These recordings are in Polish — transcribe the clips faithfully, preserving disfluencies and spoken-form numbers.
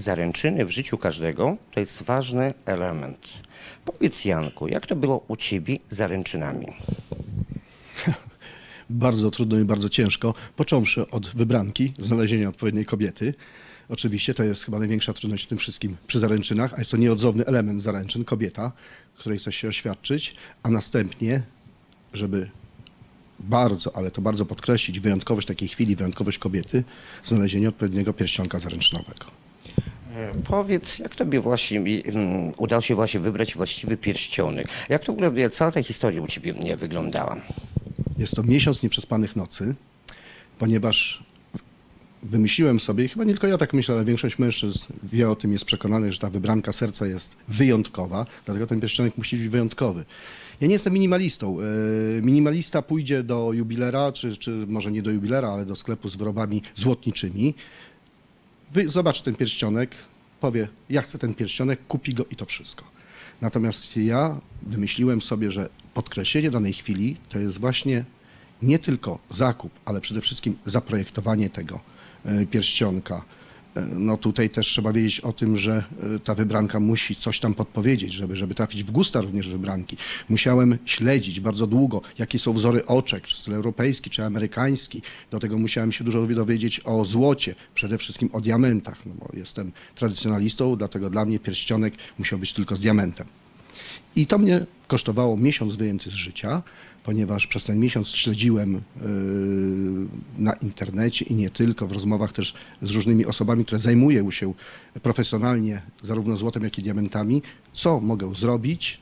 zaręczyny w życiu każdego to jest ważny element. Powiedz, Janku, jak to było u ciebie z zaręczynami? Bardzo trudno i bardzo ciężko, począwszy od wybranki, znalezienia odpowiedniej kobiety. Oczywiście to jest chyba największa trudność w tym wszystkim przy zaręczynach, a jest to nieodzowny element zaręczyn, kobieta, której chce się oświadczyć, a następnie, żeby bardzo, ale to bardzo podkreślić wyjątkowość takiej chwili, wyjątkowość kobiety, znalezienie odpowiedniego pierścionka zaręczynowego. Powiedz, jak tobie właśnie um, udało się właśnie wybrać właściwy pierścionek? Jak to w ogóle cała ta historia u ciebie nie wyglądała? Jest to miesiąc nieprzespanych nocy, ponieważ wymyśliłem sobie, i chyba nie tylko ja tak myślę, ale większość mężczyzn wie o tym, jest przekonanych, że ta wybranka serca jest wyjątkowa, dlatego ten pierścionek musi być wyjątkowy. Ja nie jestem minimalistą. Minimalista pójdzie do jubilera, czy, czy może nie do jubilera, ale do sklepu z wyrobami złotniczymi. Zobaczy ten pierścionek, powie, ja chcę ten pierścionek, kupi go i to wszystko. Natomiast ja wymyśliłem sobie, że podkreślenie danej chwili to jest właśnie nie tylko zakup, ale przede wszystkim zaprojektowanie tego pierścionka. No tutaj też trzeba wiedzieć o tym, że ta wybranka musi coś tam podpowiedzieć, żeby, żeby trafić w gusta również wybranki. Musiałem śledzić bardzo długo, jakie są wzory oczek, czy styl europejski, czy amerykański. Do tego musiałem się dużo dowiedzieć o złocie, przede wszystkim o diamentach, no bo jestem tradycjonalistą, dlatego dla mnie pierścionek musiał być tylko z diamentem. I to mnie kosztowało miesiąc wyjęty z życia, ponieważ przez ten miesiąc śledziłem yy, na internecie i nie tylko, w rozmowach też z różnymi osobami, które zajmują się profesjonalnie zarówno złotem, jak i diamentami, co mogę zrobić,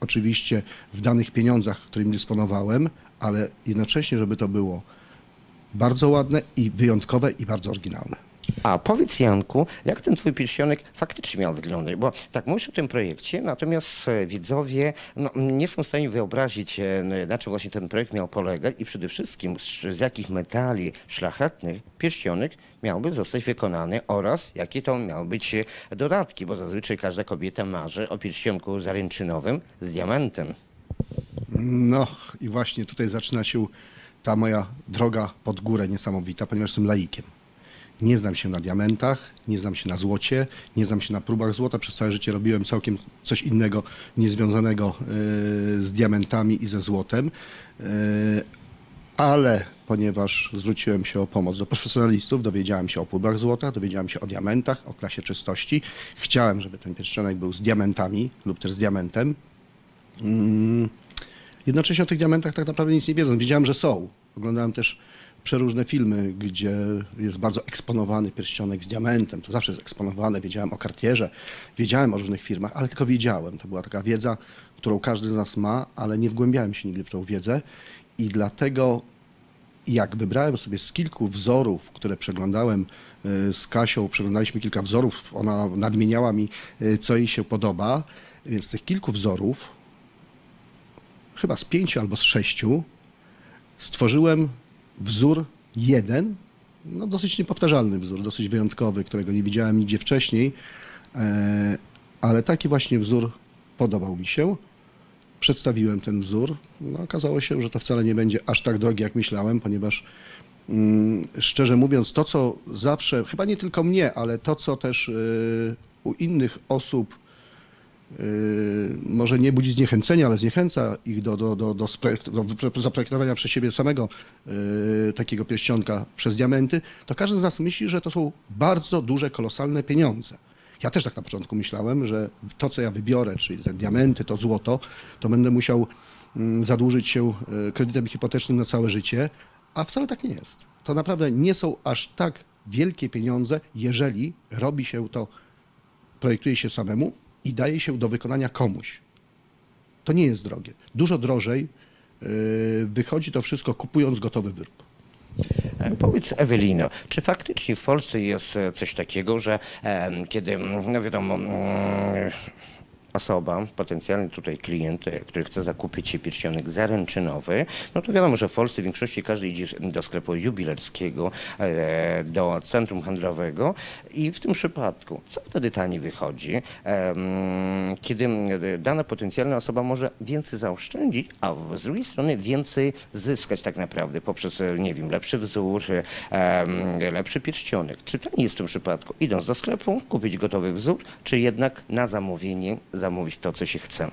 oczywiście w danych pieniądzach, którymi dysponowałem, ale jednocześnie, żeby to było bardzo ładne i wyjątkowe i bardzo oryginalne. A powiedz, Janku, jak ten twój pierścionek faktycznie miał wyglądać? Bo tak mówisz o tym projekcie, natomiast widzowie no, nie są w stanie wyobrazić, na czym właśnie ten projekt miał polegać i przede wszystkim z, z jakich metali szlachetnych pierścionek miałby zostać wykonany oraz jakie to miały być dodatki, bo zazwyczaj każda kobieta marzy o pierścionku zaręczynowym z diamentem. No i właśnie tutaj zaczyna się ta moja droga pod górę niesamowita, ponieważ jestem laikiem. Nie znam się na diamentach, nie znam się na złocie, nie znam się na próbach złota. Przez całe życie robiłem całkiem coś innego, niezwiązanego z diamentami i ze złotem. Ale ponieważ zwróciłem się o pomoc do profesjonalistów, dowiedziałem się o próbach złota, dowiedziałem się o diamentach, o klasie czystości. Chciałem, żeby ten pierścionek był z diamentami lub też z diamentem. Jednocześnie o tych diamentach tak naprawdę nic nie wiedzą. Wiedziałem, że są. Oglądałem też przeróżne filmy, gdzie jest bardzo eksponowany pierścionek z diamentem. To zawsze jest eksponowane. Wiedziałem o Cartierze, wiedziałem o różnych firmach, ale tylko wiedziałem. To była taka wiedza, którą każdy z nas ma, ale nie wgłębiałem się nigdy w tą wiedzę. I dlatego jak wybrałem sobie z kilku wzorów, które przeglądałem z Kasią, przeglądaliśmy kilka wzorów, ona nadmieniała mi, co jej się podoba. Więc z tych kilku wzorów, chyba z pięciu albo z sześciu, stworzyłem wzór jeden, no dosyć niepowtarzalny wzór, dosyć wyjątkowy, którego nie widziałem nigdzie wcześniej, ale taki właśnie wzór podobał mi się. Przedstawiłem ten wzór. No, okazało się, że to wcale nie będzie aż tak drogi, jak myślałem, ponieważ mm, szczerze mówiąc, to co zawsze, chyba nie tylko mnie, ale to co też yy, u innych osób yy, może nie budzi zniechęcenia, ale zniechęca ich do, do, do, do, do zaprojektowania przez siebie samego yy, takiego pierścionka przez diamenty, to każdy z nas myśli, że to są bardzo duże, kolosalne pieniądze. Ja też tak na początku myślałem, że to, co ja wybiorę, czyli te diamenty, to złoto, to będę musiał zadłużyć się kredytem hipotecznym na całe życie, a wcale tak nie jest. To naprawdę nie są aż tak wielkie pieniądze, jeżeli robi się to, projektuje się samemu i daje się do wykonania komuś. To nie jest drogie. Dużo drożej wychodzi to wszystko, kupując gotowy wyrób. Powiedz, Ewelino, czy faktycznie w Polsce jest coś takiego, że e, kiedy, no wiadomo, osoba, potencjalny tutaj klient, który chce zakupić się pierścionek zaręczynowy, no to wiadomo, że w Polsce w większości każdy idzie do sklepu jubilerskiego, do centrum handlowego i w tym przypadku co wtedy taniej wychodzi, kiedy dana potencjalna osoba może więcej zaoszczędzić, a z drugiej strony więcej zyskać tak naprawdę poprzez, nie wiem, lepszy wzór, lepszy pierścionek. Czy taniej jest w tym przypadku, idąc do sklepu, kupić gotowy wzór, czy jednak na zamówienie zamówić to, co się chce?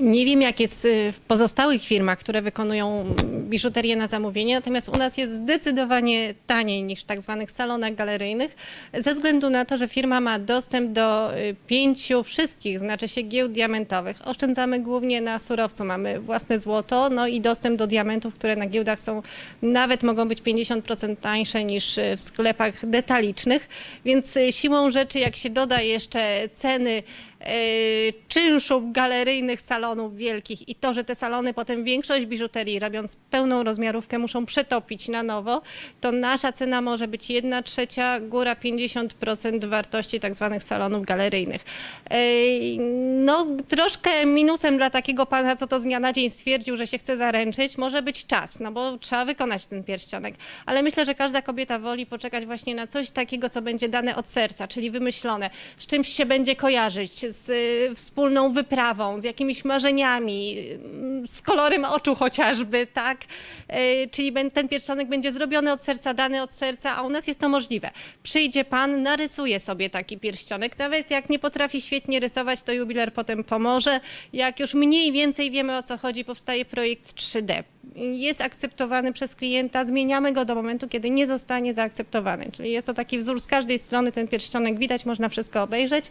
Nie wiem, jak jest w pozostałych firmach, które wykonują biżuterię na zamówienie, natomiast u nas jest zdecydowanie taniej niż w tak zwanych salonach galeryjnych, ze względu na to, że firma ma dostęp do pięciu wszystkich, znaczy się giełd diamentowych. Oszczędzamy głównie na surowcu, mamy własne złoto, no i dostęp do diamentów, które na giełdach są, nawet mogą być pięćdziesiąt procent tańsze niż w sklepach detalicznych, więc siłą rzeczy, jak się doda jeszcze ceny czynszów galeryjnych salonów wielkich i to, że te salony potem większość biżuterii, robiąc pełną rozmiarówkę, muszą przetopić na nowo, to nasza cena może być jedna trzecia, góra pięćdziesiąt procent wartości tak zwanych salonów galeryjnych. No troszkę minusem dla takiego pana, co to z dnia na dzień stwierdził, że się chce zaręczyć, może być czas, no bo trzeba wykonać ten pierścionek, ale myślę, że każda kobieta woli poczekać właśnie na coś takiego, co będzie dane od serca, czyli wymyślone, z czymś się będzie kojarzyć, z wspólną wyprawą, z jakimiś marzeniami, z kolorem oczu chociażby, tak? Czyli ten pierścionek będzie zrobiony od serca, dany od serca, a u nas jest to możliwe. Przyjdzie pan, narysuje sobie taki pierścionek, nawet jak nie potrafi świetnie rysować, to jubiler potem pomoże. Jak już mniej więcej wiemy, o co chodzi, powstaje projekt trzy D. Jest akceptowany przez klienta, zmieniamy go do momentu, kiedy nie zostanie zaakceptowany. Czyli jest to taki wzór z każdej strony, ten pierścionek widać, można wszystko obejrzeć.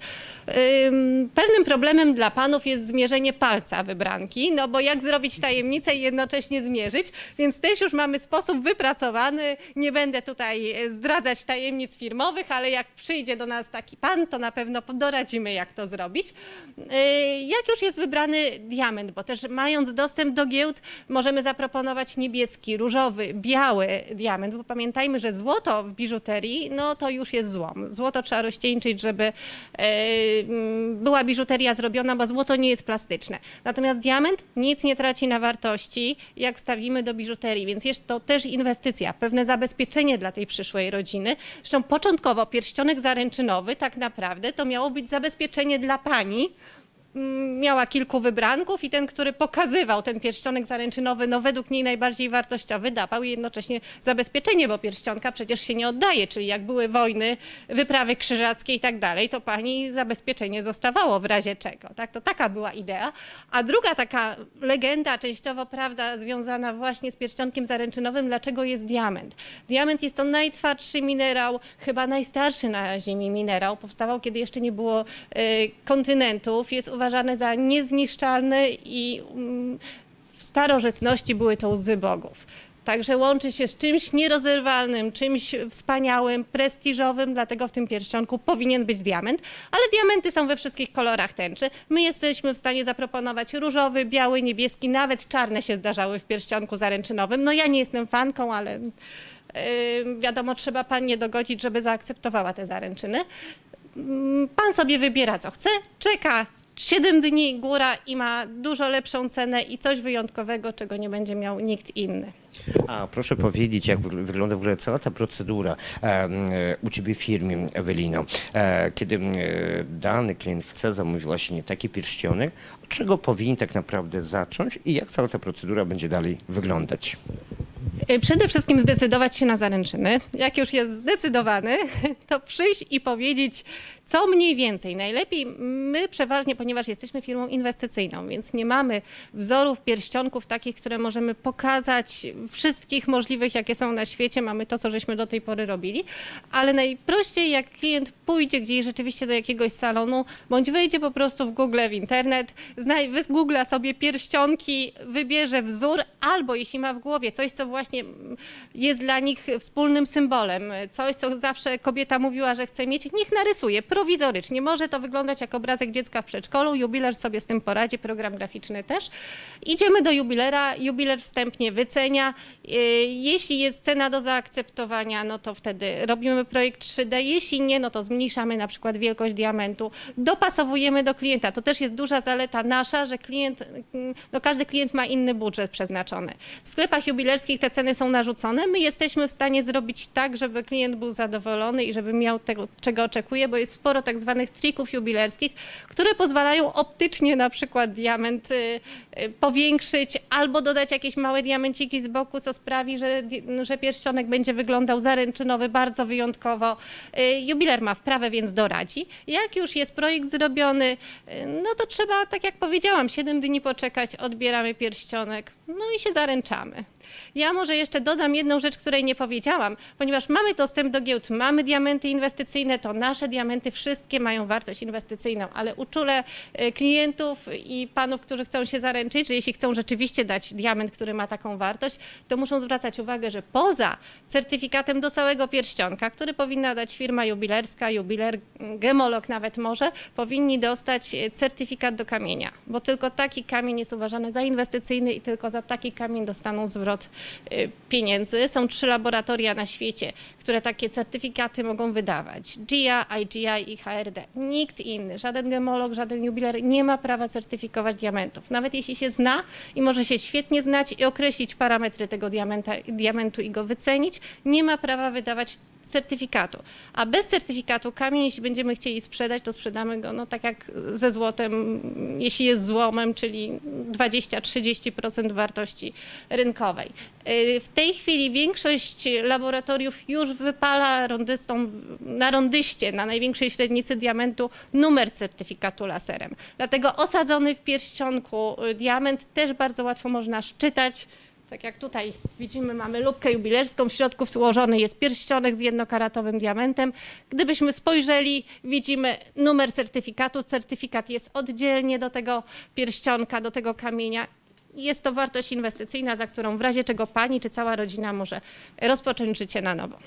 Pewnym problemem dla panów jest zmierzenie palca wybranki, no bo jak zrobić tajemnicę i jednocześnie zmierzyć, więc też już mamy sposób wypracowany, nie będę tutaj zdradzać tajemnic firmowych, ale jak przyjdzie do nas taki pan, to na pewno doradzimy, jak to zrobić. Jak już jest wybrany diament, bo też mając dostęp do giełd, możemy zaproponować niebieski, różowy, biały diament, bo pamiętajmy, że złoto w biżuterii, no to już jest złom. Złoto trzeba rozcieńczyć, żeby była biżuteria zrobiona, bo złoto nie jest plastyczne. Natomiast diament nic nie traci na wartości, jak stawimy do biżuterii, więc jest to też inwestycja, pewne zabezpieczenie dla tej przyszłej rodziny. Zresztą początkowo pierścionek zaręczynowy tak naprawdę to miało być zabezpieczenie dla pani. Miała kilku wybranków i ten, który pokazywał ten pierścionek zaręczynowy, no według niej najbardziej wartościowy, dawał jednocześnie zabezpieczenie, bo pierścionka przecież się nie oddaje, czyli jak były wojny, wyprawy krzyżackie i tak dalej, to pani zabezpieczenie zostawało w razie czego, tak? To taka była idea. A druga taka legenda, częściowo prawda, związana właśnie z pierścionkiem zaręczynowym, dlaczego jest diament? Diament jest to najtwardszy minerał, chyba najstarszy na Ziemi minerał, powstawał, kiedy jeszcze nie było y, kontynentów, jest uważane za niezniszczalne i w starożytności były to łzy bogów. Także łączy się z czymś nierozerwalnym, czymś wspaniałym, prestiżowym, dlatego w tym pierścionku powinien być diament, ale diamenty są we wszystkich kolorach tęczy. My jesteśmy w stanie zaproponować różowy, biały, niebieski, nawet czarne się zdarzały w pierścionku zaręczynowym. No ja nie jestem fanką, ale yy, wiadomo, trzeba panię dogodzić, żeby zaakceptowała te zaręczyny. Yy, pan sobie wybiera, co chce, czeka siedem dni góra i ma dużo lepszą cenę i coś wyjątkowego, czego nie będzie miał nikt inny. A proszę powiedzieć, jak wygląda w ogóle cała ta procedura u Ciebie w firmie, Ewelino, kiedy dany klient chce zamówić właśnie taki pierścionek, od czego powinien tak naprawdę zacząć i jak cała ta procedura będzie dalej wyglądać? Przede wszystkim zdecydować się na zaręczyny. Jak już jest zdecydowany, to przyjść i powiedzieć, co mniej więcej. Najlepiej my przeważnie, ponieważ jesteśmy firmą inwestycyjną, więc nie mamy wzorów pierścionków takich, które możemy pokazać wszystkich możliwych, jakie są na świecie. Mamy to, co żeśmy do tej pory robili, ale najprościej, jak klient pójdzie gdzieś rzeczywiście do jakiegoś salonu, bądź wejdzie po prostu w Google, w internet, wygoogla sobie pierścionki, wybierze wzór, albo jeśli ma w głowie coś, co właśnie właśnie jest dla nich wspólnym symbolem. Coś, co zawsze kobieta mówiła, że chce mieć, niech narysuje prowizorycznie. Może to wyglądać jak obrazek dziecka w przedszkolu, jubiler sobie z tym poradzi, program graficzny też. Idziemy do jubilera, jubiler wstępnie wycenia. Jeśli jest cena do zaakceptowania, no to wtedy robimy projekt trzy D, jeśli nie, no to zmniejszamy na przykład wielkość diamentu, dopasowujemy do klienta. To też jest duża zaleta nasza, że klient, no każdy klient ma inny budżet przeznaczony. W sklepach jubilerskich te ceny są narzucone, my jesteśmy w stanie zrobić tak, żeby klient był zadowolony i żeby miał tego, czego oczekuje, bo jest sporo tak zwanych trików jubilerskich, które pozwalają optycznie na przykład diament powiększyć albo dodać jakieś małe diamenciki z boku, co sprawi, że, że pierścionek będzie wyglądał zaręczynowy bardzo wyjątkowo. Jubiler ma wprawę, więc doradzi. Jak już jest projekt zrobiony, no to trzeba, tak jak powiedziałam, siedem dni poczekać, odbieramy pierścionek, no i się zaręczamy. Ja może jeszcze dodam jedną rzecz, której nie powiedziałam, ponieważ mamy dostęp do giełd, mamy diamenty inwestycyjne, to nasze diamenty wszystkie mają wartość inwestycyjną, ale uczulę klientów i panów, którzy chcą się zaręczyć, że jeśli chcą rzeczywiście dać diament, który ma taką wartość, to muszą zwracać uwagę, że poza certyfikatem do całego pierścionka, który powinna dać firma jubilerska, jubiler, gemolog nawet może, powinni dostać certyfikat do kamienia, bo tylko taki kamień jest uważany za inwestycyjny i tylko za taki kamień dostaną zwrot pieniędzy. Są trzy laboratoria na świecie, które takie certyfikaty mogą wydawać. G I A, I G I i H R D. Nikt inny, żaden gemolog, żaden jubiler nie ma prawa certyfikować diamentów. Nawet jeśli się zna i może się świetnie znać i określić parametry tego diamenta, diamentu i go wycenić, nie ma prawa wydawać certyfikatu. A bez certyfikatu kamień, jeśli będziemy chcieli sprzedać, to sprzedamy go no, tak jak ze złotem, jeśli jest złomem, czyli dwadzieścia do trzydziestu procent wartości rynkowej. W tej chwili większość laboratoriów już wypala rondystom, na rondyście, na największej średnicy diamentu numer certyfikatu laserem. Dlatego osadzony w pierścionku diament też bardzo łatwo można szczytać. Tak jak tutaj widzimy, mamy lubkę jubilerską, w środku włożony jest pierścionek z jednokaratowym diamentem. Gdybyśmy spojrzeli, widzimy numer certyfikatu. Certyfikat jest oddzielnie do tego pierścionka, do tego kamienia. Jest to wartość inwestycyjna, za którą w razie czego pani czy cała rodzina może rozpocząć życie na nowo.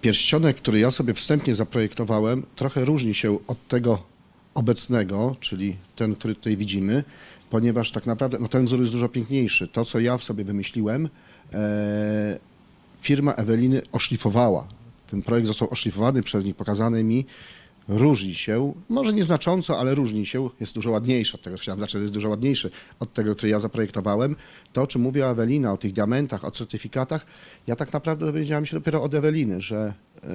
Pierścionek, który ja sobie wstępnie zaprojektowałem, trochę różni się od tego obecnego, czyli ten, który tutaj widzimy. Ponieważ tak naprawdę no ten wzór jest dużo piękniejszy. To, co ja w sobie wymyśliłem, e, firma Eweliny oszlifowała. Ten projekt został oszlifowany przez nich, pokazany mi. Różni się, może nieznacząco, ale różni się. Jest dużo ładniejszy od tego, chciałem znaczy, jest dużo ładniejszy od tego, który ja zaprojektowałem. To, o czym mówiła Ewelina, o tych diamentach, o certyfikatach, ja tak naprawdę dowiedziałem się dopiero od Eweliny, że e,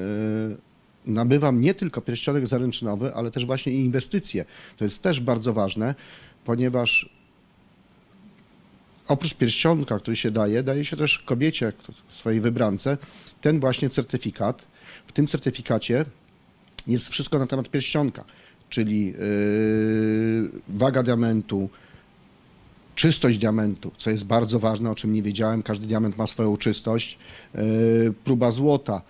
nabywam nie tylko pierścionek zaręczynowy, ale też właśnie i inwestycje. To jest też bardzo ważne. Ponieważ oprócz pierścionka, który się daje, daje się też kobiecie, swojej wybrance, ten właśnie certyfikat. W tym certyfikacie jest wszystko na temat pierścionka, czyli yy, waga diamentu, czystość diamentu, co jest bardzo ważne, o czym nie wiedziałem. Każdy diament ma swoją czystość, yy, próba złota,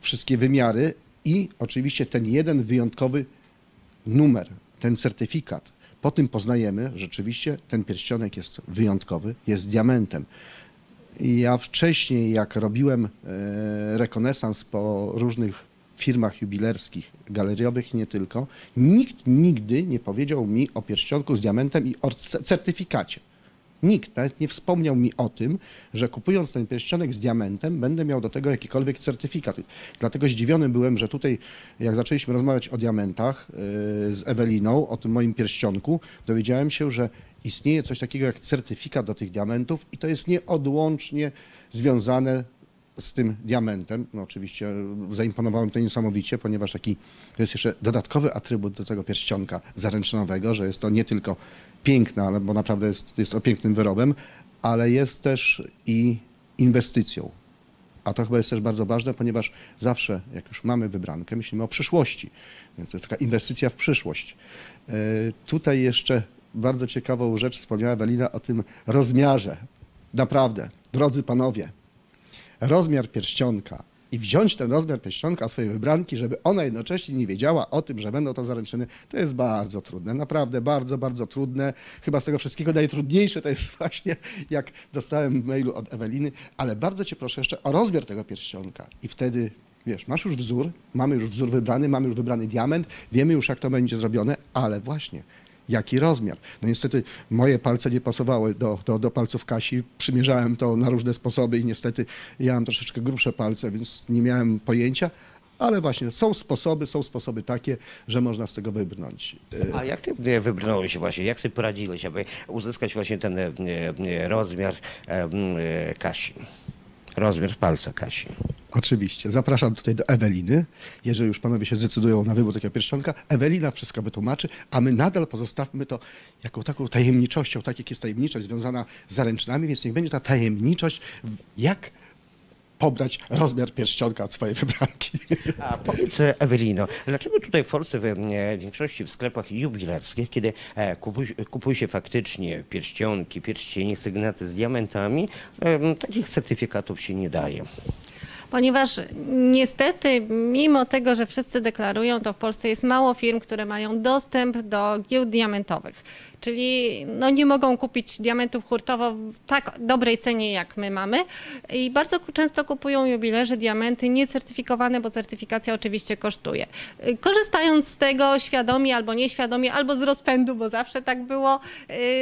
wszystkie wymiary i oczywiście ten jeden wyjątkowy numer, ten certyfikat. Po tym poznajemy, że rzeczywiście ten pierścionek jest wyjątkowy, jest diamentem. Ja wcześniej, jak robiłem rekonesans po różnych firmach jubilerskich, galeriowych i nie tylko, nikt nigdy nie powiedział mi o pierścionku z diamentem i o certyfikacie. Nikt nawet nie wspomniał mi o tym, że kupując ten pierścionek z diamentem będę miał do tego jakikolwiek certyfikat. Dlatego zdziwiony byłem, że tutaj jak zaczęliśmy rozmawiać o diamentach z Eweliną, o tym moim pierścionku, dowiedziałem się, że istnieje coś takiego jak certyfikat do tych diamentów i to jest nieodłącznie związane z tym diamentem. No oczywiście zaimponowałem to niesamowicie, ponieważ taki to jest jeszcze dodatkowy atrybut do tego pierścionka zaręczynowego, że jest to nie tylko piękna, bo naprawdę jest, jest to pięknym wyrobem, ale jest też i inwestycją. A to chyba jest też bardzo ważne, ponieważ zawsze, jak już mamy wybrankę, myślimy o przyszłości. Więc to jest taka inwestycja w przyszłość. Yy, tutaj jeszcze bardzo ciekawą rzecz wspomniała Ewelina o tym rozmiarze. Naprawdę, drodzy panowie, rozmiar pierścionka i wziąć ten rozmiar pierścionka swojej wybranki, żeby ona jednocześnie nie wiedziała o tym, że będą to zaręczyny, to jest bardzo trudne, naprawdę bardzo, bardzo trudne. Chyba z tego wszystkiego najtrudniejsze to jest właśnie, jak dostałem w mailu od Eweliny, ale bardzo cię proszę jeszcze o rozmiar tego pierścionka i wtedy... Wiesz, masz już wzór, mamy już wzór wybrany, mamy już wybrany diament, wiemy już, jak to będzie zrobione, ale właśnie, jaki rozmiar? No niestety moje palce nie pasowały do, do, do palców Kasi, przymierzałem to na różne sposoby i niestety ja mam troszeczkę grubsze palce, więc nie miałem pojęcia, ale właśnie są sposoby, są sposoby takie, że można z tego wybrnąć. A jak ty wybrnąłeś właśnie, jak sobie poradziłeś, aby uzyskać właśnie ten rozmiar Kasi? Rozmiar palca Kasi. Oczywiście. Zapraszam tutaj do Eweliny. Jeżeli już panowie się zdecydują na wybór takiego pierścionka, Ewelina wszystko wytłumaczy, a my nadal pozostawmy to jako taką tajemniczością, tak jak jest tajemniczość związana z zaręczynami, więc niech będzie ta tajemniczość, jak pobrać rozmiar pierścionka od swojej wybranki. A powiedz, Ewelino, dlaczego tutaj w Polsce w większości w sklepach jubilerskich, kiedy kupuj, kupuje się faktycznie pierścionki, pierścienie, sygnaty z diamentami, takich certyfikatów się nie daje? Ponieważ niestety, mimo tego, że wszyscy deklarują, to w Polsce jest mało firm, które mają dostęp do giełd diamentowych. Czyli no, nie mogą kupić diamentów hurtowo w tak dobrej cenie, jak my mamy. I bardzo często kupują jubilerzy diamenty niecertyfikowane, bo certyfikacja oczywiście kosztuje. Korzystając z tego świadomie albo nieświadomie, albo z rozpędu, bo zawsze tak było,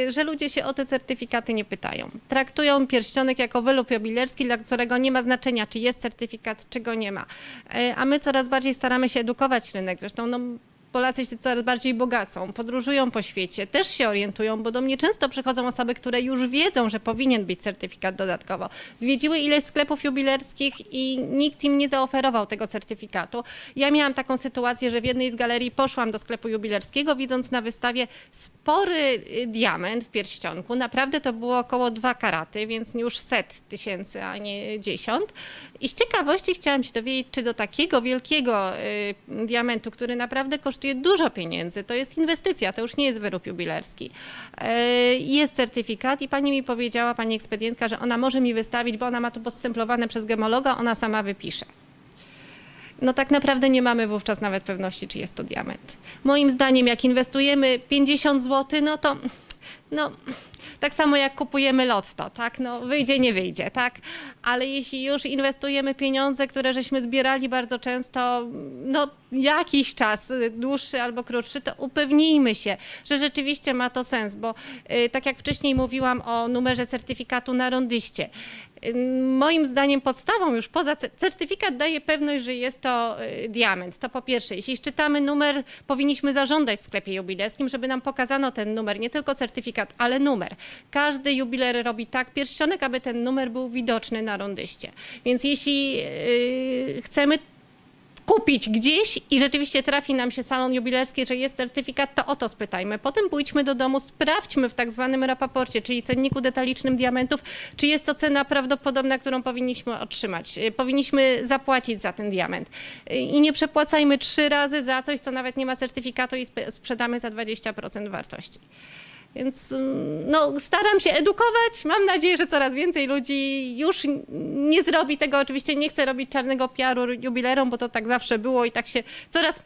że ludzie się o te certyfikaty nie pytają. Traktują pierścionek jako wyrób jubilerski, dla którego nie ma znaczenia, czy jest certyfikat, czy go nie ma. A my coraz bardziej staramy się edukować rynek. Zresztą no, Polacy się coraz bardziej bogacą, podróżują po świecie, też się orientują, bo do mnie często przychodzą osoby, które już wiedzą, że powinien być certyfikat dodatkowo. Zwiedziły ileś sklepów jubilerskich i nikt im nie zaoferował tego certyfikatu. Ja miałam taką sytuację, że w jednej z galerii poszłam do sklepu jubilerskiego, widząc na wystawie spory diament w pierścionku. Naprawdę to było około dwa karaty, więc już set tysięcy, a nie dziesiąt. I z ciekawości chciałam się dowiedzieć, czy do takiego wielkiego y, diamentu, który naprawdę kosztuje dużo pieniędzy, to jest inwestycja, to już nie jest wyrób jubilerski. Jest certyfikat i pani mi powiedziała, pani ekspedientka, że ona może mi wystawić, bo ona ma to podstemplowane przez gemologa, ona sama wypisze. No tak naprawdę nie mamy wówczas nawet pewności, czy jest to diament. Moim zdaniem, jak inwestujemy pięćdziesiąt złotych, no to... No, tak samo jak kupujemy lotto, tak? No, wyjdzie, nie wyjdzie, tak? Ale jeśli już inwestujemy pieniądze, które żeśmy zbierali bardzo często, no jakiś czas, dłuższy albo krótszy, to upewnijmy się, że rzeczywiście ma to sens, bo yy, tak jak wcześniej mówiłam o numerze certyfikatu na rondyście, moim zdaniem podstawą już poza certyfikat daje pewność, że jest to diament. To po pierwsze, jeśli czytamy numer, powinniśmy zażądać w sklepie jubilerskim, żeby nam pokazano ten numer, nie tylko certyfikat, ale numer. Każdy jubiler robi tak pierścionek, aby ten numer był widoczny na rondyście. Więc jeśli yy, chcemy kupić gdzieś i rzeczywiście trafi nam się salon jubilerski, że jest certyfikat, to o to spytajmy. Potem pójdźmy do domu, sprawdźmy w tak zwanym rapaporcie, czyli cenniku detalicznym diamentów, czy jest to cena prawdopodobna, którą powinniśmy otrzymać. Powinniśmy zapłacić za ten diament. I nie przepłacajmy trzy razy za coś, co nawet nie ma certyfikatu i sprzedamy za dwadzieścia procent wartości. Więc no, staram się edukować. Mam nadzieję, że coraz więcej ludzi już nie zrobi tego. Oczywiście nie chcę robić czarnego P R-u jubilerom, bo to tak zawsze było i tak się coraz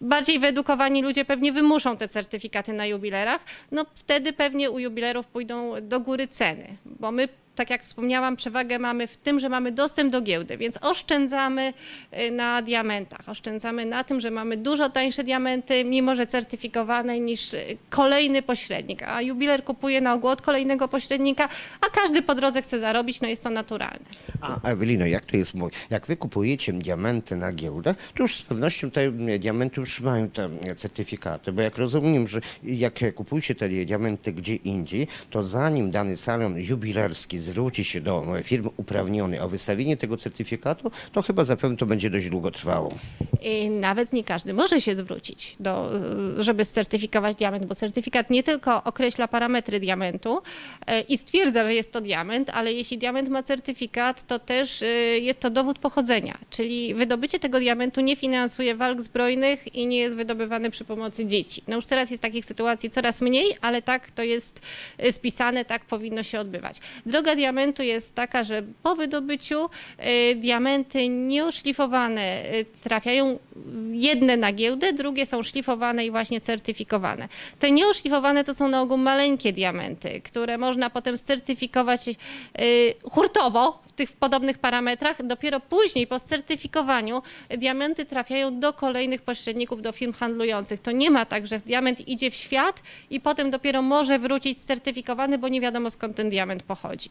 bardziej wyedukowani ludzie pewnie wymuszą te certyfikaty na jubilerach. No wtedy pewnie u jubilerów pójdą do góry ceny, bo my, tak jak wspomniałam, przewagę mamy w tym, że mamy dostęp do giełdy, więc oszczędzamy na diamentach. Oszczędzamy na tym, że mamy dużo tańsze diamenty, mimo że certyfikowane, niż kolejny pośrednik. A jubiler kupuje na ogół od kolejnego pośrednika, a każdy po drodze chce zarobić, no jest to naturalne. A Ewelino, jak to jest, jak wy kupujecie diamenty na giełdę, to już z pewnością te diamenty już mają te certyfikaty, bo jak rozumiem, że jak kupujecie te diamenty gdzie indziej, to zanim dany salon jubilerski zwróci się do firm uprawnionej o wystawienie tego certyfikatu, to chyba zapewne to będzie dość długo trwało. I nawet nie każdy może się zwrócić, do, żeby scertyfikować diament, bo certyfikat nie tylko określa parametry diamentu i stwierdza, że jest to diament, ale jeśli diament ma certyfikat, to też jest to dowód pochodzenia, czyli wydobycie tego diamentu nie finansuje walk zbrojnych i nie jest wydobywany przy pomocy dzieci. No już teraz jest takich sytuacji coraz mniej, ale tak to jest spisane, tak powinno się odbywać. Droga Natura diamentu jest taka, że po wydobyciu diamenty nieoszlifowane trafiają, jedne na giełdę, drugie są szlifowane i właśnie certyfikowane. Te nieoszlifowane to są na ogół maleńkie diamenty, które można potem scertyfikować hurtowo w tych podobnych parametrach. Dopiero później po certyfikowaniu diamenty trafiają do kolejnych pośredników, do firm handlujących. To nie ma tak, że diament idzie w świat i potem dopiero może wrócić certyfikowany, bo nie wiadomo skąd ten diament pochodzi.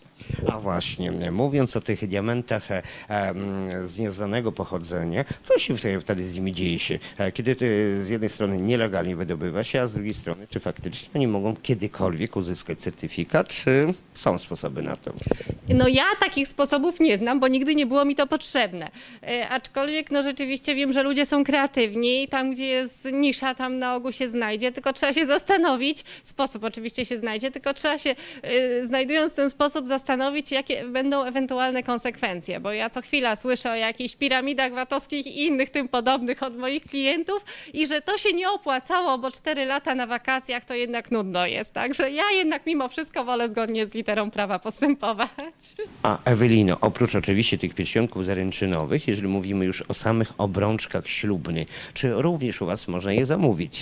A właśnie, mówiąc o tych diamentach z nieznanego pochodzenia, co się wtedy z nimi dzieje się? Kiedy z jednej strony nielegalnie wydobywa się, a z drugiej strony, czy faktycznie oni mogą kiedykolwiek uzyskać certyfikat, czy są sposoby na to? No ja takich sposobów nie znam, bo nigdy nie było mi to potrzebne. Aczkolwiek no rzeczywiście wiem, że ludzie są kreatywni i tam, gdzie jest nisza, tam na ogół się znajdzie, tylko trzeba się zastanowić, sposób oczywiście się znajdzie, tylko trzeba się, znajdując ten sposób, zastanowić, jakie będą ewentualne konsekwencje, bo ja co chwila słyszę o jakichś piramidach VAT-owskich i innych tym podobnych od moich klientów i że to się nie opłacało, bo cztery lata na wakacjach to jednak nudno jest, także ja jednak mimo wszystko wolę zgodnie z literą prawa postępować. A Ewelino, oprócz oczywiście tych pierścionków zaręczynowych, jeżeli mówimy już o samych obrączkach ślubnych, czy również u was można je zamówić?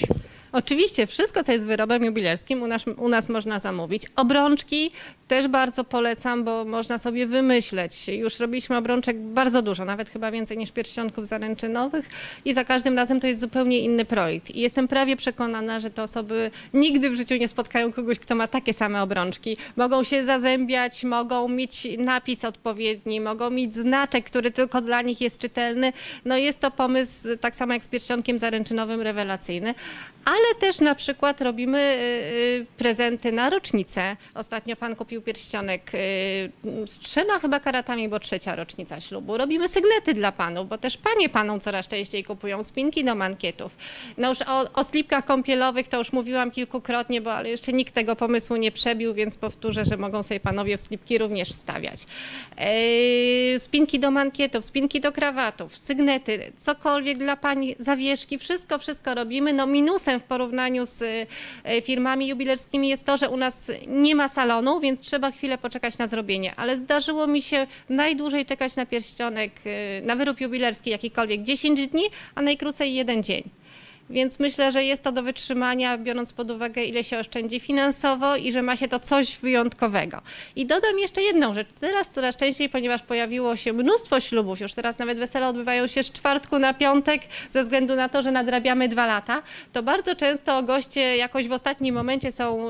Oczywiście, wszystko co jest wyrobem jubilerskim u nas, u nas można zamówić. Obrączki też bardzo polecam, bo można sobie wymyśleć. Już robiliśmy obrączek bardzo dużo, nawet chyba więcej niż pierścionków zaręczynowych i za każdym razem to jest zupełnie inny projekt. I jestem prawie przekonana, że te osoby nigdy w życiu nie spotkają kogoś, kto ma takie same obrączki. Mogą się zazębiać, mogą mieć napis odpowiedni, mogą mieć znaczek, który tylko dla nich jest czytelny. No jest to pomysł, tak samo jak z pierścionkiem zaręczynowym, rewelacyjny. Ale też na przykład robimy prezenty na rocznicę. Ostatnio pan kupił pierścionek z trzema chyba karatami, bo trzecia rocznica ślubu. Robimy sygnety dla panów, bo też panie panom coraz częściej kupują spinki do mankietów. No już o, o slipkach kąpielowych to już mówiłam kilkukrotnie, bo ale jeszcze nikt tego pomysłu nie przebił, więc powtórzę, że mogą sobie panowie w slipki również wstawiać. Yy, spinki do mankietów, spinki do krawatów, sygnety, cokolwiek dla pani, zawieszki, wszystko, wszystko robimy. No minusem w porównaniu z firmami jubilerskimi jest to, że u nas nie ma salonu, więc trzeba chwilę poczekać na zrobienie, ale zdarzyło mi się najdłużej czekać na pierścionek, na wyrób jubilerski jakikolwiek dziesięć dni, a najkrócej jeden dzień. Więc myślę, że jest to do wytrzymania, biorąc pod uwagę, ile się oszczędzi finansowo i że ma się to coś wyjątkowego. I dodam jeszcze jedną rzecz. Teraz coraz częściej, ponieważ pojawiło się mnóstwo ślubów, już teraz nawet wesela odbywają się z czwartku na piątek, ze względu na to, że nadrabiamy dwa lata, to bardzo często goście jakoś w ostatnim momencie są,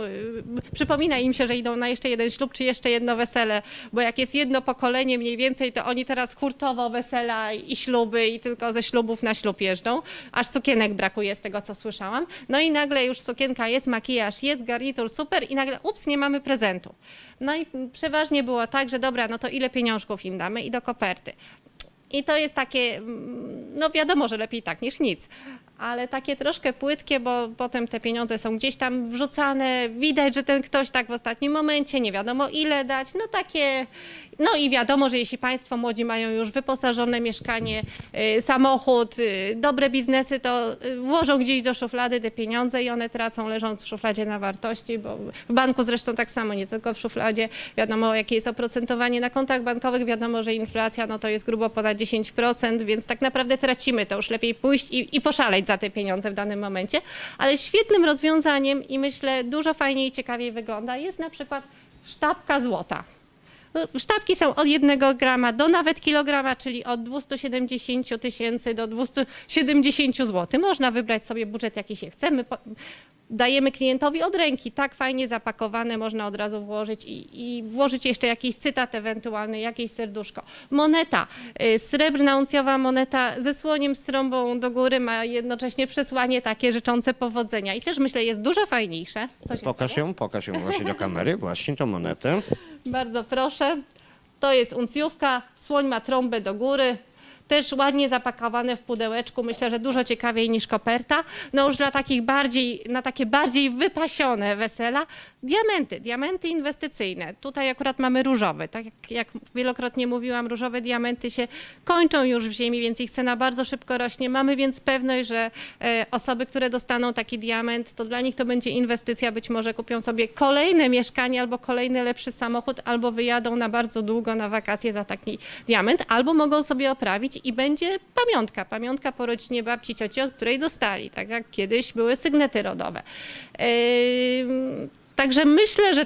przypomina im się, że idą na jeszcze jeden ślub, czy jeszcze jedno wesele, bo jak jest jedno pokolenie mniej więcej, to oni teraz hurtowo wesela i śluby i tylko ze ślubów na ślub jeżdżą, aż sukienek brakuje, z tego co słyszałam, no i nagle już sukienka jest, makijaż jest, garnitur super i nagle ups, nie mamy prezentu. No i przeważnie było tak, że dobra, no to ile pieniążków im damy i do koperty. I to jest takie, no wiadomo, że lepiej tak niż nic, ale takie troszkę płytkie, bo potem te pieniądze są gdzieś tam wrzucane, widać, że ten ktoś tak w ostatnim momencie, nie wiadomo ile dać, no takie, no i wiadomo, że jeśli państwo młodzi mają już wyposażone mieszkanie, samochód, dobre biznesy, to włożą gdzieś do szuflady te pieniądze i one tracą, leżąc w szufladzie na wartości, bo w banku zresztą tak samo, nie tylko w szufladzie, wiadomo jakie jest oprocentowanie na kontach bankowych, wiadomo, że inflacja, no to jest grubo ponad dziesięć procent, więc tak naprawdę tracimy, to już lepiej pójść i, i poszaleć za te pieniądze w danym momencie, ale świetnym rozwiązaniem i myślę dużo fajniej i ciekawiej wygląda jest na przykład sztabka złota. Sztabki są od jednego grama do nawet kilograma, czyli od dwustu siedemdziesięciu tysięcy do dwustu siedemdziesięciu złotych. Można wybrać sobie budżet jaki się chcemy. Dajemy klientowi od ręki, tak fajnie zapakowane, można od razu włożyć i, i włożyć jeszcze jakiś cytat ewentualny, jakieś serduszko. Moneta, srebrna uncjowa moneta ze słoniem z trąbą do góry ma jednocześnie przesłanie takie życzące powodzenia i też myślę jest dużo fajniejsze. Pokaż ją, pokaż ją właśnie do kamery, właśnie tą monetę. Bardzo proszę, to jest uncjówka, słoń ma trąbę do góry. też ładnie zapakowane w pudełeczku, myślę, że dużo ciekawiej niż koperta. No już dla takich bardziej, na takie bardziej wypasione wesela, diamenty, diamenty inwestycyjne. Tutaj akurat mamy różowy, tak jak, jak wielokrotnie mówiłam, różowe diamenty się kończą już w ziemi, więc ich cena bardzo szybko rośnie. Mamy więc pewność, że e, osoby, które dostaną taki diament, to dla nich to będzie inwestycja, być może kupią sobie kolejne mieszkanie albo kolejny lepszy samochód, albo wyjadą na bardzo długo na wakacje za taki diament, albo mogą sobie oprawić i będzie pamiątka, pamiątka po rodzinie babci, cioci, od której dostali, tak jak kiedyś były sygnety rodowe. Yy, także myślę, że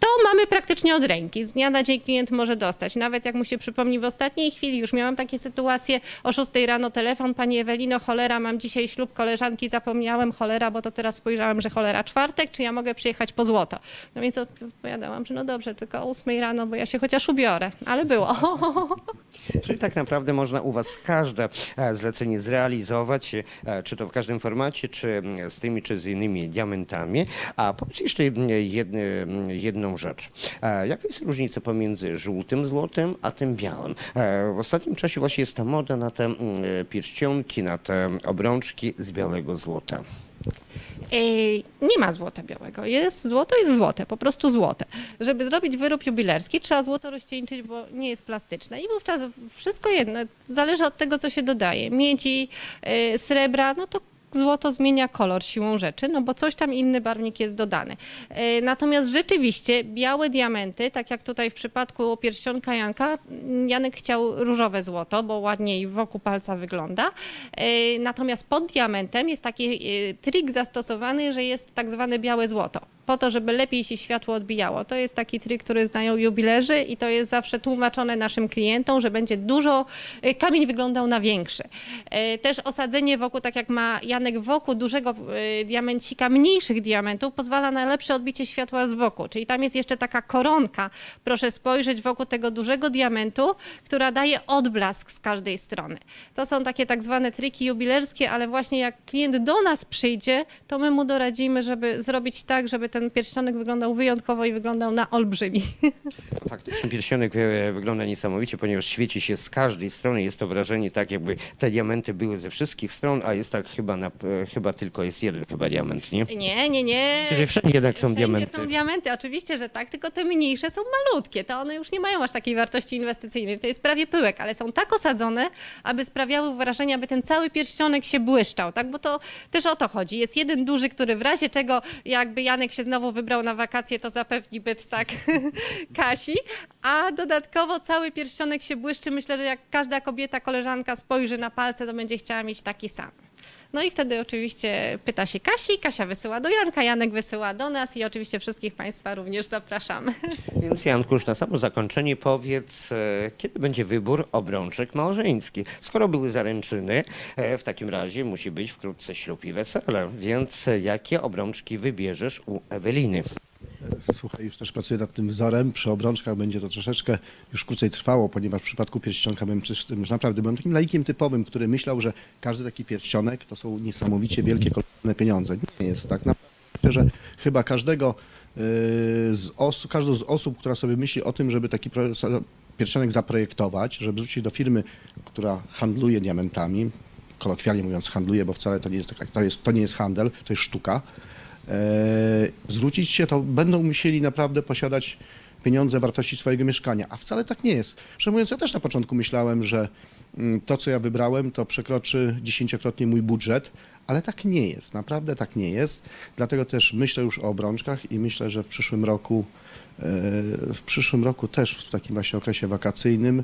to mamy praktycznie od ręki. Z dnia na dzień klient może dostać. Nawet jak mu się przypomni w ostatniej chwili, już miałam takie sytuacje, o szóstej rano telefon, pani Ewelino, cholera, mam dzisiaj ślub koleżanki, zapomniałem, cholera, bo to teraz spojrzałem, że cholera czwartek, czy ja mogę przyjechać po złoto? No więc odpowiadałam, że no dobrze, tylko o ósmej rano, bo ja się chociaż ubiorę, ale było. Czyli tak naprawdę można u was każde zlecenie zrealizować, czy to w każdym formacie, czy z tymi, czy z innymi diamentami. A powiedz jeszcze jedno rzecz. Jaka jest różnica pomiędzy żółtym złotem, a tym białym? W ostatnim czasie właśnie jest ta moda na te pierścionki, na te obrączki z białego złota. Ej, nie ma złota białego. Jest złoto, jest złote, po prostu złote. Żeby zrobić wyrób jubilerski, trzeba złoto rozcieńczyć, bo nie jest plastyczne. I wówczas wszystko jedno, zależy od tego, co się dodaje. Miedzi, srebra, no to złoto zmienia kolor siłą rzeczy, no bo coś tam inny barwnik jest dodany. Natomiast rzeczywiście białe diamenty, tak jak tutaj w przypadku pierścionka Janka, Janek chciał różowe złoto, bo ładniej wokół palca wygląda. Natomiast pod diamentem jest taki trik zastosowany, że jest tak zwane białe złoto, po to, żeby lepiej się światło odbijało. To jest taki trik, który znają jubilerzy i to jest zawsze tłumaczone naszym klientom, że będzie dużo, kamień wyglądał na większy. Też osadzenie wokół, tak jak ma Janek wokół dużego diamencika, mniejszych diamentów, pozwala na lepsze odbicie światła z boku. Czyli tam jest jeszcze taka koronka, proszę spojrzeć, wokół tego dużego diamentu, która daje odblask z każdej strony. To są takie tak zwane triki jubilerskie, ale właśnie jak klient do nas przyjdzie, to my mu doradzimy, żeby zrobić tak, żeby ten pierścionek wyglądał wyjątkowo i wyglądał na olbrzymi. Faktycznie pierścionek wygląda niesamowicie, ponieważ świeci się z każdej strony. Jest to wrażenie tak, jakby te diamenty były ze wszystkich stron, a jest tak chyba, na, chyba tylko jest jeden chyba diament, nie? Nie, nie, nie. Czyli wszędzie jednak są diamenty. Wszędzie są diamenty, oczywiście, że tak, tylko te mniejsze są malutkie. To one już nie mają aż takiej wartości inwestycyjnej. To jest prawie pyłek, ale są tak osadzone, aby sprawiały wrażenie, aby ten cały pierścionek się błyszczał, tak? Bo to też o to chodzi. Jest jeden duży, który w razie czego jakby Janek się znowu wybrał na wakacje, to zapewni byt tak Kasi, a dodatkowo cały pierścionek się błyszczy. Myślę, że jak każda kobieta, koleżanka spojrzy na palce, to będzie chciała mieć taki sam. No i wtedy oczywiście pyta się Kasi, Kasia wysyła do Janka, Janek wysyła do nas i oczywiście wszystkich państwa również zapraszamy. Więc Janku, już na samo zakończenie powiedz, kiedy będzie wybór obrączek małżeńskich? Skoro były zaręczyny, w takim razie musi być wkrótce ślub i wesele, więc jakie obrączki wybierzesz u Eweliny? Słuchaj, już też pracuję nad tym wzorem. Przy obrączkach będzie to troszeczkę już krócej trwało, ponieważ w przypadku pierścionka byłem, już naprawdę byłem takim laikiem typowym, który myślał, że każdy taki pierścionek to są niesamowicie wielkie, kolejne pieniądze. Nie jest tak. Naprawdę, że chyba każdego z osób, każdą z osób, która sobie myśli o tym, żeby taki pierścionek zaprojektować, żeby wrócić do firmy, która handluje diamentami, kolokwialnie mówiąc handluje, bo wcale to nie jest, to jest, to nie jest handel, to jest sztuka, zwrócić się, to będą musieli naprawdę posiadać pieniądze wartości swojego mieszkania, a wcale tak nie jest. Szczerze mówiąc, ja też na początku myślałem, że to, co ja wybrałem, to przekroczy dziesięciokrotnie mój budżet, ale tak nie jest, naprawdę tak nie jest. Dlatego też myślę już o obrączkach i myślę, że w przyszłym roku, w przyszłym roku też w takim właśnie okresie wakacyjnym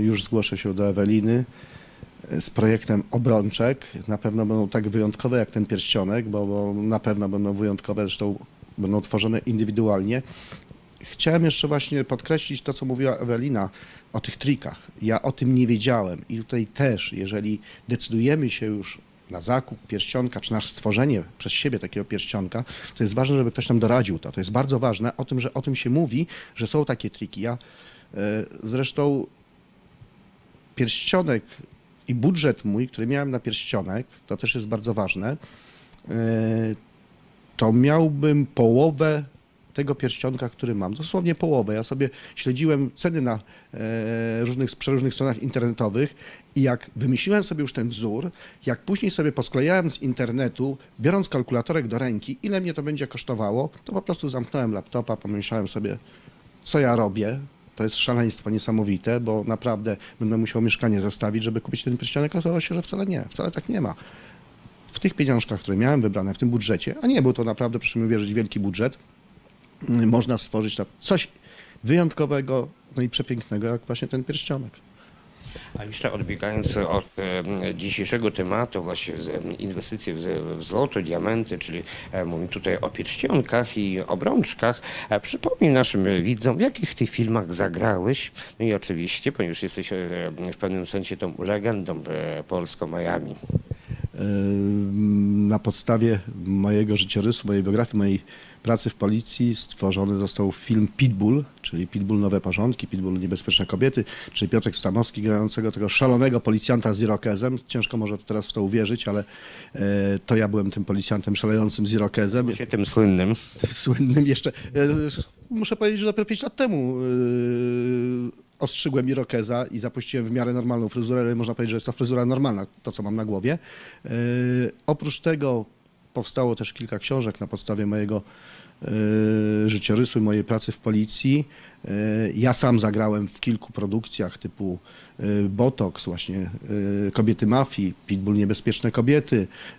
już zgłoszę się do Eweliny z projektem obrączek. Na pewno będą tak wyjątkowe jak ten pierścionek, bo, bo na pewno będą wyjątkowe, zresztą będą tworzone indywidualnie. Chciałem jeszcze właśnie podkreślić to, co mówiła Ewelina o tych trikach. Ja o tym nie wiedziałem i tutaj też, jeżeli decydujemy się już na zakup pierścionka, czy na stworzenie przez siebie takiego pierścionka, to jest ważne, żeby ktoś nam doradził to. To jest bardzo ważne, o tym, że o tym się mówi, że są takie triki. Ja yy, zresztą pierścionek i budżet mój, który miałem na pierścionek, to też jest bardzo ważne, to miałbym połowę tego pierścionka, który mam. Dosłownie połowę. Ja sobie śledziłem ceny na różnych, przeróżnych stronach internetowych i jak wymyśliłem sobie już ten wzór, jak później sobie posklejałem z internetu, biorąc kalkulatorek do ręki, ile mnie to będzie kosztowało, to po prostu zamknąłem laptopa, pomyślałem sobie, co ja robię. To jest szaleństwo niesamowite, bo naprawdę będę musiał mieszkanie zostawić, żeby kupić ten pierścionek. Okazało się, że wcale nie, wcale tak nie ma. W tych pieniążkach, które miałem wybrane, w tym budżecie, a nie był to naprawdę, proszę mi wierzyć, wielki budżet, można stworzyć tam coś wyjątkowego, no i przepięknego, jak właśnie ten pierścionek. A jeszcze odbiegając od dzisiejszego tematu, właśnie inwestycje w złoto, diamenty, czyli mówimy tutaj o pierścionkach i obrączkach. Przypomnij naszym widzom, w jakich tych filmach zagrałeś. No i oczywiście, ponieważ jesteś w pewnym sensie tą legendą polsko-Miami. Na podstawie mojego życiorysu, mojej biografii, mojej pracy w policji stworzony został film Pitbull, czyli Pitbull Nowe Porządki, Pitbull Niebezpieczne Kobiety, czyli Piotr Stramowski grającego tego szalonego policjanta z irokezem. Ciężko może teraz w to uwierzyć, ale to ja byłem tym policjantem szalejącym z irokezem. Się tym słynnym. Słynnym jeszcze. Muszę powiedzieć, że dopiero pięć lat temu ostrzygłem irokeza i zapuściłem w miarę normalną fryzurę. Można powiedzieć, że jest to fryzura normalna, to co mam na głowie. Oprócz tego powstało też kilka książek na podstawie mojego y, życiorysu i mojej pracy w policji. Y, ja sam zagrałem w kilku produkcjach typu y, Botox, właśnie y, Kobiety Mafii, Pitbull Niebezpieczne Kobiety,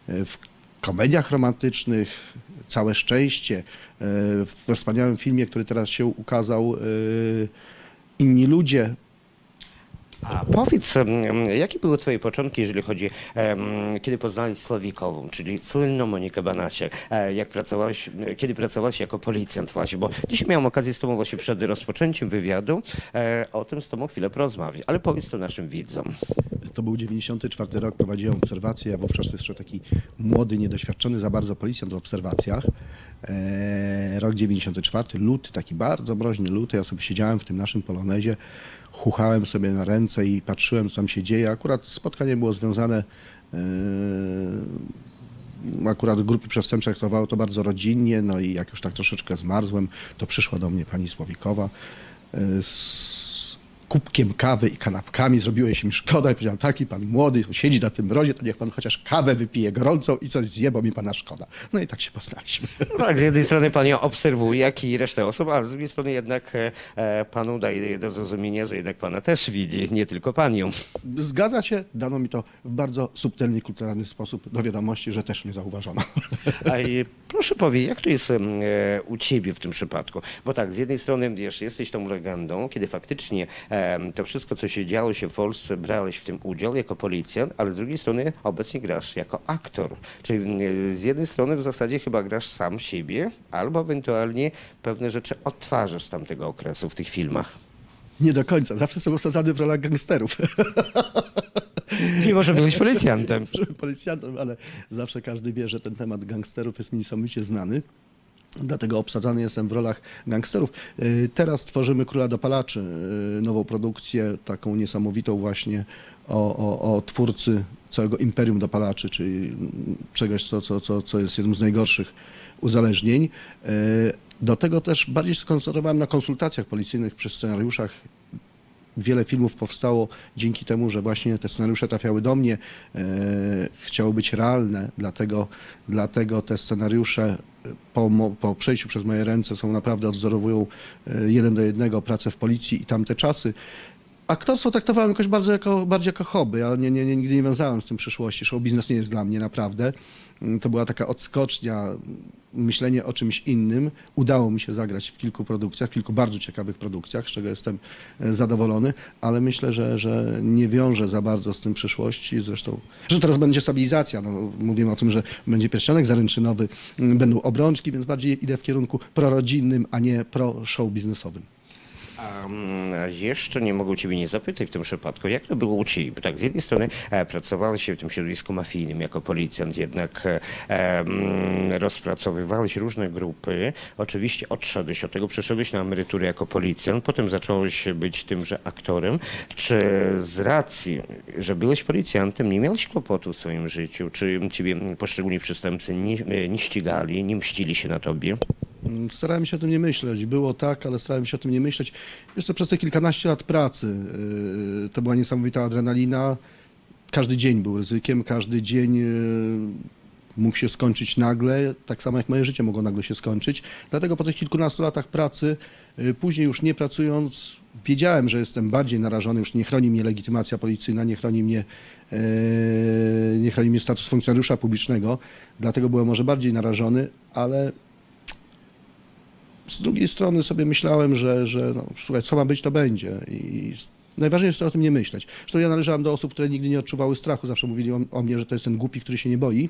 y, w komediach romantycznych, Całe Szczęście, y, we wspaniałym filmie, który teraz się ukazał, y, Inni Ludzie. A powiedz, jakie były twoje początki, jeżeli chodzi, kiedy poznałeś Słowikową, czyli słynną Monikę Banasiak, jak pracowałeś, kiedy pracowałeś jako policjant właśnie, bo dzisiaj miałem okazję z tobą właśnie przed rozpoczęciem wywiadu o tym z tobą chwilę porozmawiać, ale powiedz to naszym widzom. To był dziewięćdziesiąty czwarty rok, prowadziłem obserwację, ja wówczas jeszcze taki młody, niedoświadczony za bardzo policjant w obserwacjach. Rok dziewięćdziesiąty czwarty, luty, taki bardzo mroźny luty, ja sobie siedziałem w tym naszym Polonezie, chuchałem sobie na ręce i patrzyłem, co tam się dzieje. Akurat spotkanie było związane, yy, akurat grupy przestępcze traktowały to bardzo rodzinnie, no i jak już tak troszeczkę zmarzłem, to przyszła do mnie pani Słowikowa yy, z kubkiem kawy i kanapkami. Zrobiło się mi szkoda i powiedziałem, taki pan młody siedzi na tym mrozie, to niech pan chociaż kawę wypije gorącą i coś zje, bo mi pana szkoda. No i tak się poznaliśmy. No tak, z jednej strony pan ją obserwuje, jak i resztę osób, a z drugiej strony jednak e, panu daje do zrozumienia, że jednak pana też widzi, nie tylko pan ją. Zgadza się, dano mi to w bardzo subtelny i kulturalny sposób do wiadomości, że też mnie zauważono. A i proszę powiedzieć, jak to jest e, u ciebie w tym przypadku? Bo tak, z jednej strony wiesz, jesteś tą legendą, kiedy faktycznie e, to wszystko, co się działo się w Polsce, brałeś w tym udział jako policjant, ale z drugiej strony obecnie grasz jako aktor. Czyli z jednej strony w zasadzie chyba grasz sam siebie, albo ewentualnie pewne rzeczy odtwarzasz z tamtego okresu w tych filmach. Nie do końca. Zawsze są osadzany w rolach gangsterów. Mimo, że byłeś policjantem. Policjantem, ale zawsze każdy wie, że ten temat gangsterów jest mi niesamowicie znany. Dlatego obsadzany jestem w rolach gangsterów. Teraz tworzymy Króla Dopalaczy, nową produkcję, taką niesamowitą właśnie o, o, o twórcy całego imperium dopalaczy, czyli czegoś, co, co, co, co jest jednym z najgorszych uzależnień. Do tego też bardziej skoncentrowałem na konsultacjach policyjnych przy scenariuszach. Wiele filmów powstało dzięki temu, że właśnie te scenariusze trafiały do mnie. Chciały być realne, dlatego, dlatego te scenariusze po, po przejściu przez moje ręce są naprawdę, odwzorowują jeden do jednego pracę w policji i tamte czasy. Aktorstwo traktowałem jakoś bardzo jako, bardziej jako hobby. Ja nie, nie, nigdy nie wiązałem z tym przyszłości. Show biznes nie jest dla mnie naprawdę. To była taka odskocznia, myślenie o czymś innym. Udało mi się zagrać w kilku produkcjach, w kilku bardzo ciekawych produkcjach, z czego jestem zadowolony, ale myślę, że, że nie wiąże za bardzo z tym przyszłości. Zresztą, że teraz będzie stabilizacja. No, mówimy o tym, że będzie pierścionek zaręczynowy, będą obrączki, więc bardziej idę w kierunku prorodzinnym, a nie pro-show biznesowym. A jeszcze nie mogę ciebie nie zapytać w tym przypadku, jak to było u ciebie? Bo tak, z jednej strony pracowałeś się w tym środowisku mafijnym jako policjant, jednak rozpracowywałeś różne grupy. Oczywiście odszedłeś od tego, przeszedłeś na emeryturę jako policjant, potem zacząłeś być tymże aktorem. Czy z racji, że byłeś policjantem, nie miałeś kłopotu w swoim życiu? Czy ciebie poszczególni przestępcy nie, nie ścigali, nie mścili się na tobie? Starałem się o tym nie myśleć. Było tak, ale starałem się o tym nie myśleć. Wiesz co, przez te kilkanaście lat pracy to była niesamowita adrenalina. Każdy dzień był ryzykiem, każdy dzień mógł się skończyć nagle, tak samo jak moje życie mogło nagle się skończyć. Dlatego po tych kilkunastu latach pracy, później już nie pracując, wiedziałem, że jestem bardziej narażony, już nie chroni mnie legitymacja policyjna, nie chroni mnie, nie chroni mnie status funkcjonariusza publicznego, dlatego byłem może bardziej narażony, ale z drugiej strony sobie myślałem, że, że no, słuchaj, co ma być, to będzie. I najważniejsze jest o tym nie myśleć. Zresztą ja należałem do osób, które nigdy nie odczuwały strachu. Zawsze mówili o, o mnie, że to jest ten głupi, który się nie boi,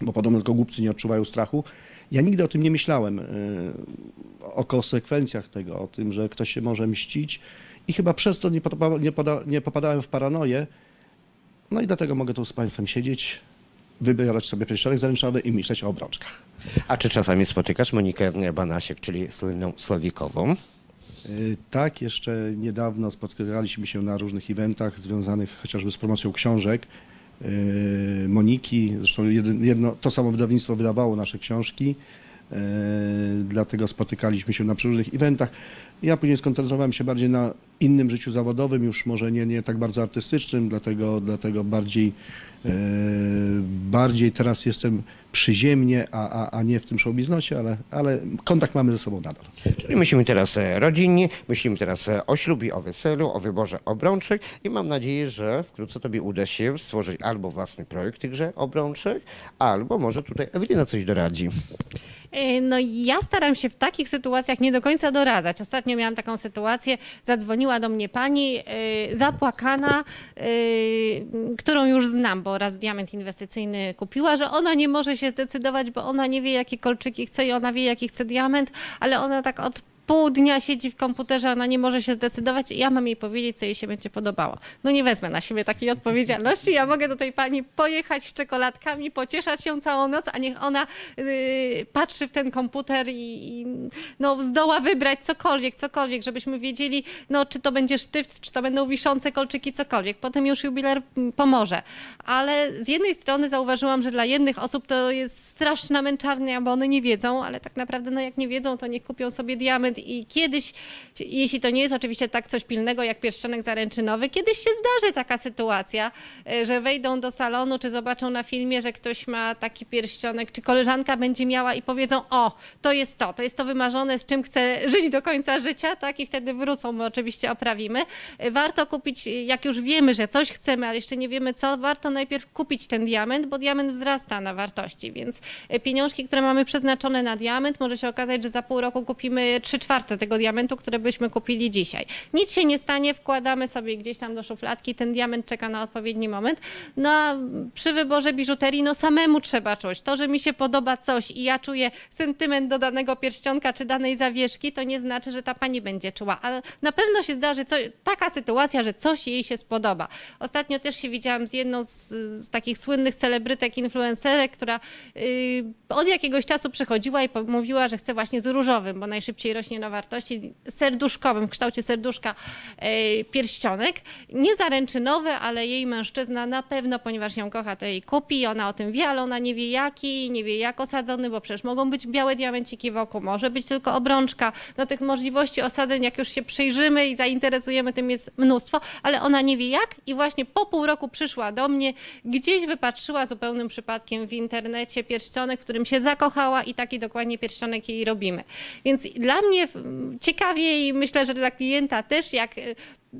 bo podobno tylko głupcy nie odczuwają strachu. Ja nigdy o tym nie myślałem, o konsekwencjach tego, o tym, że ktoś się może mścić i chyba przez to nie, poda, nie, poda, nie popadałem w paranoję. No i dlatego mogę tu z Państwem siedzieć, wybierać sobie pierścionek zaręczynowy i myśleć o obrączkach. A czy czasami spotykasz Monikę Banasiak, czyli słynną Słowikową? Tak, jeszcze niedawno spotkaliśmy się na różnych eventach związanych chociażby z promocją książek Moniki. Zresztą jedno, to samo wydawnictwo wydawało nasze książki, dlatego spotykaliśmy się na różnych eventach. Ja później skoncentrowałem się bardziej na innym życiu zawodowym, już może nie, nie tak bardzo artystycznym, dlatego, dlatego bardziej, bardziej teraz jestem przyziemnie, a, a, a nie w tym showbiznosie, ale, ale kontakt mamy ze sobą nadal. Czyli myślimy teraz rodzinnie, myślimy teraz o ślubie, o weselu, o wyborze obrączek i mam nadzieję, że wkrótce Tobie uda się stworzyć albo własny projekt tychże obrączek, albo może tutaj Ewelina coś doradzi. No ja staram się w takich sytuacjach nie do końca doradzać. Ostatnio miałam taką sytuację, zadzwoniła do mnie pani zapłakana, którą już znam, bo raz diament inwestycyjny kupiła, że ona nie może się zdecydować, bo ona nie wie, jakie kolczyki chce i ona wie, jaki chce diament, ale ona tak od pół dnia siedzi w komputerze, ona nie może się zdecydować i ja mam jej powiedzieć, co jej się będzie podobało. No nie wezmę na siebie takiej odpowiedzialności, ja mogę do tej pani pojechać z czekoladkami, pocieszać ją całą noc, a niech ona y, patrzy w ten komputer i, i no, zdoła wybrać cokolwiek, cokolwiek, żebyśmy wiedzieli, no, czy to będzie sztyft, czy to będą wiszące kolczyki, cokolwiek. Potem już jubiler pomoże. Ale z jednej strony zauważyłam, że dla jednych osób to jest straszna męczarnia, bo one nie wiedzą, ale tak naprawdę, no, jak nie wiedzą, to niech kupią sobie diament i kiedyś, jeśli to nie jest oczywiście tak coś pilnego jak pierścionek zaręczynowy, kiedyś się zdarzy taka sytuacja, że wejdą do salonu, czy zobaczą na filmie, że ktoś ma taki pierścionek, czy koleżanka będzie miała i powiedzą, o, to jest to, to jest to wymarzone, z czym chcę żyć do końca życia, tak, i wtedy wrócą, my oczywiście oprawimy. Warto kupić, jak już wiemy, że coś chcemy, ale jeszcze nie wiemy co, warto najpierw kupić ten diament, bo diament wzrasta na wartości, więc pieniążki, które mamy przeznaczone na diament, może się okazać, że za pół roku kupimy trzy czwarte tego diamentu, który byśmy kupili dzisiaj. Nic się nie stanie, wkładamy sobie gdzieś tam do szufladki, ten diament czeka na odpowiedni moment. No a przy wyborze biżuterii, no samemu trzeba czuć. To, że mi się podoba coś i ja czuję sentyment do danego pierścionka czy danej zawieszki, to nie znaczy, że ta pani będzie czuła. Ale na pewno się zdarzy coś, taka sytuacja, że coś jej się spodoba. Ostatnio też się widziałam z jedną z, z takich słynnych celebrytek, influencerek, która yy, od jakiegoś czasu przychodziła i mówiła, że chce właśnie z różowym, bo najszybciej rośnie na wartości, serduszkowym, w kształcie serduszka yy, pierścionek. Nie zaręczynowy, ale jej mężczyzna na pewno, ponieważ ją kocha, to jej kupi, ona o tym wie, ale ona nie wie jaki, nie wie jak osadzony, bo przecież mogą być białe diamenciki wokół, może być tylko obrączka. No tych możliwości osadzeń, jak już się przyjrzymy i zainteresujemy tym, jest mnóstwo, ale ona nie wie jak i właśnie po pół roku przyszła do mnie, gdzieś wypatrzyła zupełnym przypadkiem w internecie pierścionek, w którym się zakochała i taki dokładnie pierścionek jej robimy. Więc dla mnie ciekawie i myślę, że dla klienta też, jak,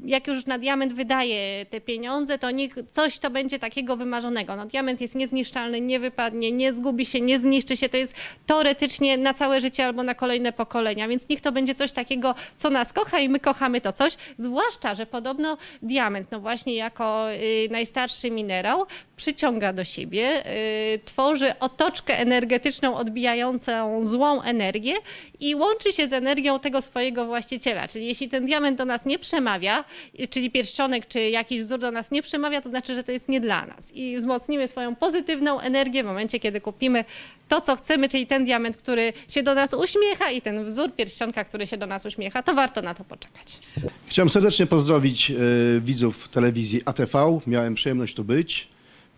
jak już na diament wydaje te pieniądze, to niech coś to będzie takiego wymarzonego. No, diament jest niezniszczalny, nie wypadnie, nie zgubi się, nie zniszczy się. To jest teoretycznie na całe życie albo na kolejne pokolenia, więc niech to będzie coś takiego, co nas kocha i my kochamy to coś. Zwłaszcza, że podobno diament, no właśnie jako y, najstarszy minerał, przyciąga do siebie, y, tworzy otoczkę energetyczną odbijającą złą energię i łączy się z energią tego swojego właściciela. Czyli jeśli ten diament do nas nie przemawia, czyli pierścionek czy jakiś wzór do nas nie przemawia, to znaczy, że to jest nie dla nas. I wzmocnimy swoją pozytywną energię w momencie, kiedy kupimy to, co chcemy, czyli ten diament, który się do nas uśmiecha i ten wzór pierścionka, który się do nas uśmiecha, to warto na to poczekać. Chciałem serdecznie pozdrowić y, widzów telewizji A T V. Miałem przyjemność tu być.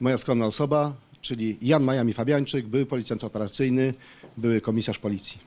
Moja skromna osoba, czyli Jan Majami Fabiańczyk, były policjant operacyjny, były komisarz policji.